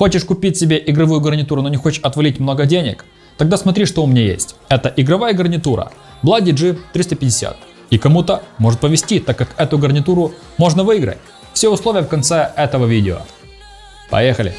Хочешь купить себе игровую гарнитуру, но не хочешь отвалить много денег? Тогда смотри, что у меня есть. Это игровая гарнитура Bloody G350. И кому-то может повезти, так как эту гарнитуру можно выиграть. Все условия в конце этого видео. Поехали!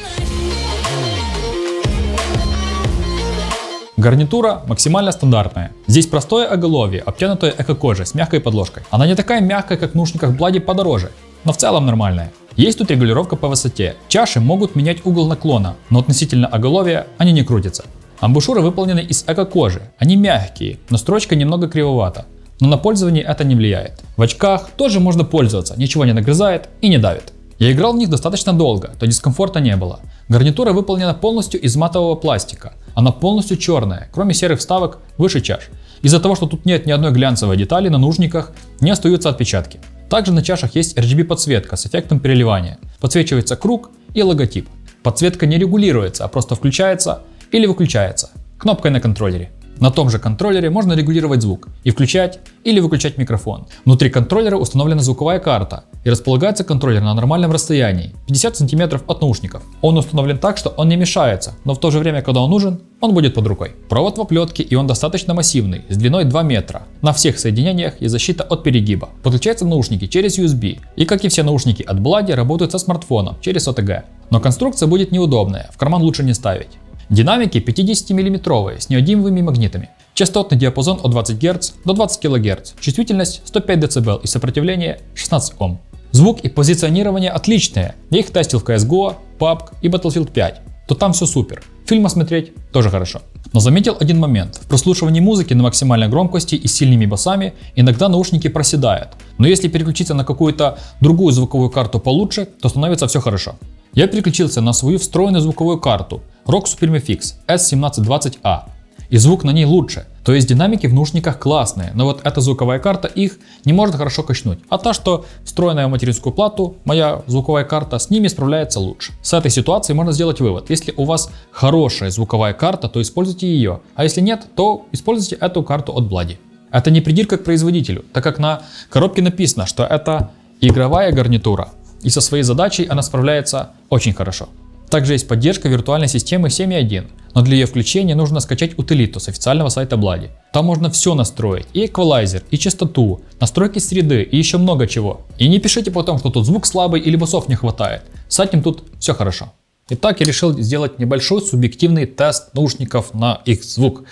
Гарнитура максимально стандартная. Здесь простое оголовье, обтянутое эко-кожей с мягкой подложкой. Она не такая мягкая, как в наушниках Bloody, подороже, но в целом нормальная. Есть тут регулировка по высоте. Чаши могут менять угол наклона, но относительно оголовья они не крутятся. Амбушюры выполнены из эко-кожи. Они мягкие, но строчка немного кривовата. Но на пользование это не влияет. В очках тоже можно пользоваться, ничего не нагрызает и не давит. Я играл в них достаточно долго, то дискомфорта не было. Гарнитура выполнена полностью из матового пластика. Она полностью черная, кроме серых вставок выше чаш. Из-за того, что тут нет ни одной глянцевой детали, на нужниках не остаются отпечатки. Также на чашах есть RGB подсветка с эффектом переливания. Подсвечивается круг и логотип. Подсветка не регулируется, а просто включается или выключается кнопкой на контроллере. На том же контроллере можно регулировать звук и включать или выключать микрофон. Внутри контроллера установлена звуковая карта, и располагается контроллер на нормальном расстоянии, 50 см от наушников. Он установлен так, что он не мешается, но в то же время, когда он нужен, он будет под рукой. Провод в оплетке, и он достаточно массивный, с длиной 2 метра. На всех соединениях есть защита от перегиба. Подключаются наушники через USB, и как и все наушники от Bloody, работают со смартфоном через OTG. Но конструкция будет неудобная, в карман лучше не ставить. Динамики 50-мм с неодимовыми магнитами. Частотный диапазон от 20 Гц до 20 кГц. Чувствительность 105 дБ и сопротивление 16 Ом. Звук и позиционирование отличные. Я их тестил в CSGO, PUBG и Battlefield 5. То там все супер. Фильмы смотреть тоже хорошо. Но заметил один момент. В прослушивании музыки на максимальной громкости и с сильными басами иногда наушники проседают. Но если переключиться на какую-то другую звуковую карту получше, то становится все хорошо. Я переключился на свою встроенную звуковую карту Rock Supreme Fix S1720A, и звук на ней лучше, то есть динамики в наушниках классные, но вот эта звуковая карта их не может хорошо качнуть, а та, что встроенная в материнскую плату, моя звуковая карта, с ними справляется лучше. С этой ситуации можно сделать вывод: если у вас хорошая звуковая карта, то используйте ее, а если нет, то используйте эту карту от Bloody. Это не придирка к производителю, так как на коробке написано, что это игровая гарнитура. И со своей задачей она справляется очень хорошо. Также есть поддержка виртуальной системы 7.1, но для ее включения нужно скачать утилиту с официального сайта Bloody. Там можно все настроить, и эквалайзер, и частоту, настройки среды, и еще много чего. И не пишите потом, что тут звук слабый или басов не хватает, с этим тут все хорошо. Итак, я решил сделать небольшой субъективный тест наушников на их звук.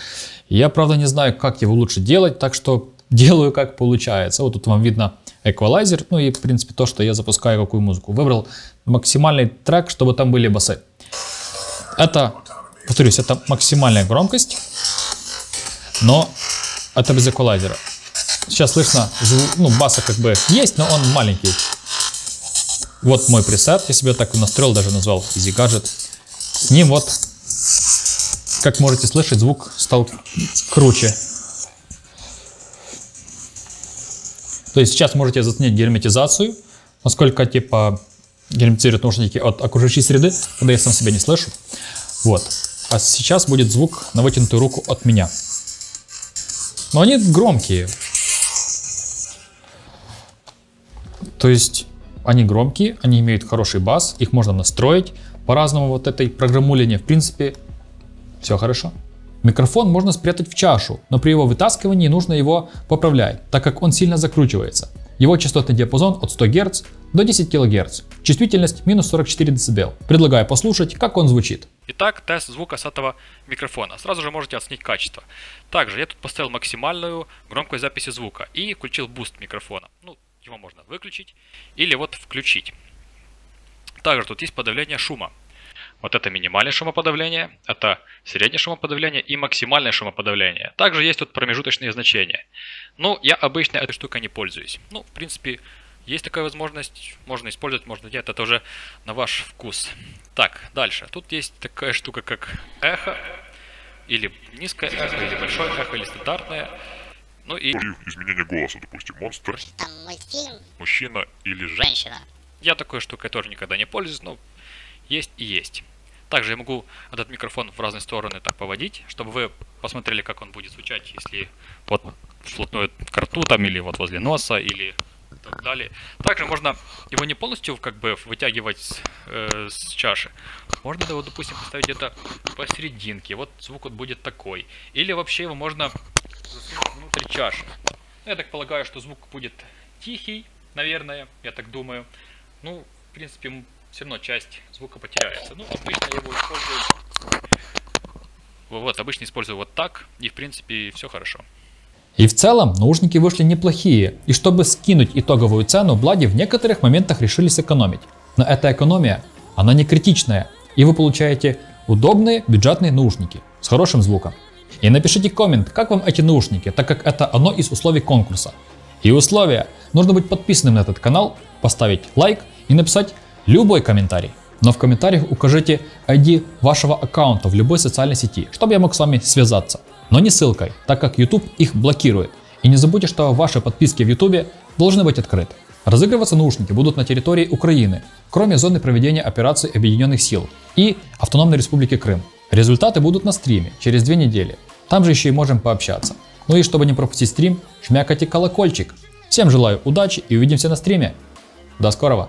Я, правда, не знаю, как его лучше делать, так что делаю как получается. Вот тут вам видно эквалайзер, ну и в принципе то, что я запускаю какую музыку. Выбрал максимальный трек, чтобы там были басы. Это, повторюсь, это максимальная громкость, но это без эквалайзера. Сейчас слышно, ну, баса как бы есть, но он маленький. Вот мой пресет, я себе так настроил, даже назвал Easy Gadget. С ним вот, как можете слышать, звук стал круче. То есть сейчас можете заценить герметизацию, насколько типа герметизируют наушники от окружающей среды, когда я сам себя не слышу. Вот. А сейчас будет звук на вытянутую руку от меня. Но они громкие. То есть они громкие, они имеют хороший бас, их можно настроить по-разному вот этой программулине. В принципе, все хорошо. Микрофон можно спрятать в чашу, но при его вытаскивании нужно его поправлять, так как он сильно закручивается. Его частотный диапазон от 100 Гц до 10 кГц, чувствительность минус 44 дБ. Предлагаю послушать, как он звучит. Итак, тест звука с этого микрофона. Сразу же можете оценить качество. Также я тут поставил максимальную громкость записи звука и включил буст микрофона. Ну, его можно выключить или вот включить. Также тут есть подавление шума. Вот это минимальное шумоподавление, это среднее шумоподавление и максимальное шумоподавление. Также есть тут промежуточные значения. Но я обычно этой штукой не пользуюсь. Ну, в принципе, есть такая возможность, можно использовать, можно нет, это уже на ваш вкус. Так, дальше. Тут есть такая штука, как эхо, или низкое эхо, или большое эхо, или стандартное. Ну и изменение голоса, допустим, монстр, там мультфильм, мужчина или женщина. Я такой штукой тоже никогда не пользуюсь, но есть и есть. Также я могу этот микрофон в разные стороны так поводить, чтобы вы посмотрели, как он будет звучать, если вот вплотную к рту там, или вот возле носа, или так далее. Также можно его не полностью как бы вытягивать с чаши. Можно его, допустим, поставить где-то посерединке. Вот звук вот будет такой. Или вообще его можно засунуть внутрь чаши. Я так полагаю, что звук будет тихий, наверное, я так думаю. Ну, в принципе, все равно часть звука потеряется. Ну, обычно я его использую. Вот, обычно использую вот так, и в принципе все хорошо. И в целом наушники вышли неплохие, и чтобы скинуть итоговую цену, Bloody в некоторых моментах решили сэкономить. Но эта экономия, она не критичная, и вы получаете удобные бюджетные наушники с хорошим звуком. И напишите коммент, как вам эти наушники, так как это одно из условий конкурса. И условия: нужно быть подписанным на этот канал, поставить лайк и написать любой комментарий. Но в комментариях укажите ID вашего аккаунта в любой социальной сети, чтобы я мог с вами связаться. Но не ссылкой, так как YouTube их блокирует. И не забудьте, что ваши подписки в YouTube должны быть открыты. Разыгрываться наушники будут на территории Украины, кроме зоны проведения операций Объединенных Сил и Автономной Республики Крым. Результаты будут на стриме через 2 недели. Там же еще и можем пообщаться. Ну и чтобы не пропустить стрим, жмякайте колокольчик. Всем желаю удачи и увидимся на стриме. До скорого!